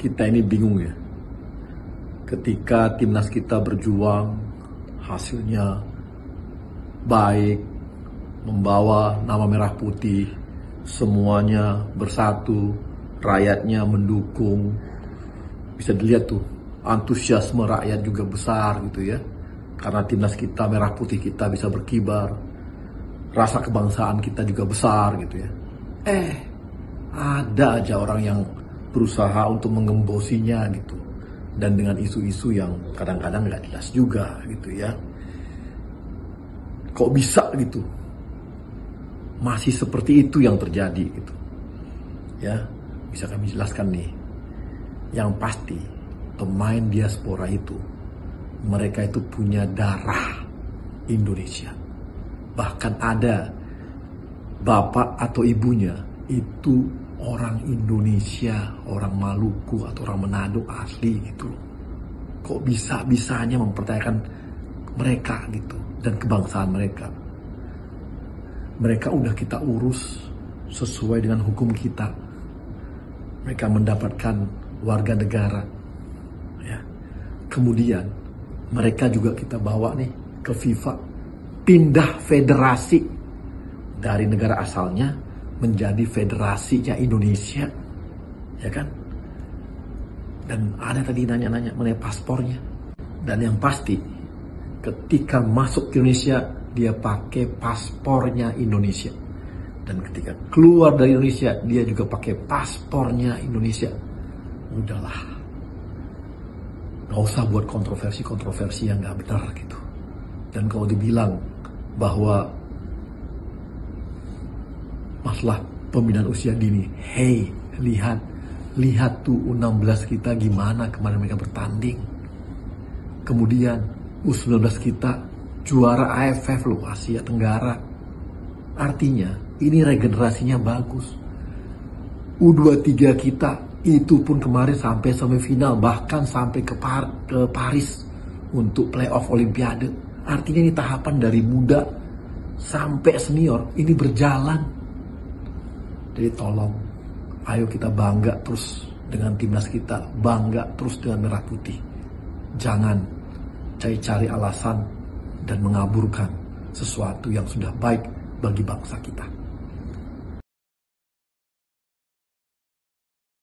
Kita ini bingung ya, ketika timnas kita berjuang, hasilnya baik, membawa nama merah putih, semuanya bersatu, rakyatnya mendukung, bisa dilihat tuh, antusiasme rakyat juga besar gitu ya, karena timnas kita, merah putih kita bisa berkibar, rasa kebangsaan kita juga besar gitu ya. Ada aja orang yang berusaha untuk mengembosinya gitu, dan dengan isu-isu yang kadang-kadang nggak jelas juga gitu ya. Kok bisa gitu? Masih seperti itu yang terjadi gitu ya. Bisa kami jelaskan nih, yang pasti pemain diaspora itu, mereka itu punya darah Indonesia. Bahkan ada bapak atau ibunya itu orang Indonesia, orang Maluku atau orang Manado asli gitu loh. Kok bisa-bisanya mempercayakan mereka gitu dan kebangsaan mereka. Mereka udah kita urus sesuai dengan hukum kita. Mereka mendapatkan warga negara ya. Kemudian mereka juga kita bawa nih ke FIFA, pindah federasi dari negara asalnya menjadi federasinya Indonesia, ya kan? Dan ada tadi nanya-nanya mengenai paspornya. Dan yang pasti, ketika masuk ke Indonesia, dia pakai paspornya Indonesia. Dan ketika keluar dari Indonesia, dia juga pakai paspornya Indonesia. Udahlah, nggak usah buat kontroversi-kontroversi yang nggak benar gitu. Dan kalau dibilang bahwa masalah pembinaan usia dini, hey, lihat tuh U16 kita gimana kemarin mereka bertanding. Kemudian U19 kita juara AFF loh, Asia Tenggara. Artinya ini regenerasinya bagus. U23 kita itu pun kemarin sampai semifinal, bahkan sampai ke Paris untuk playoff Olimpiade. Artinya ini tahapan dari muda sampai senior ini berjalan. Jadi tolong, ayo kita bangga terus dengan timnas kita, bangga terus dengan merah putih. Jangan cari-cari alasan dan mengaburkan sesuatu yang sudah baik bagi bangsa kita.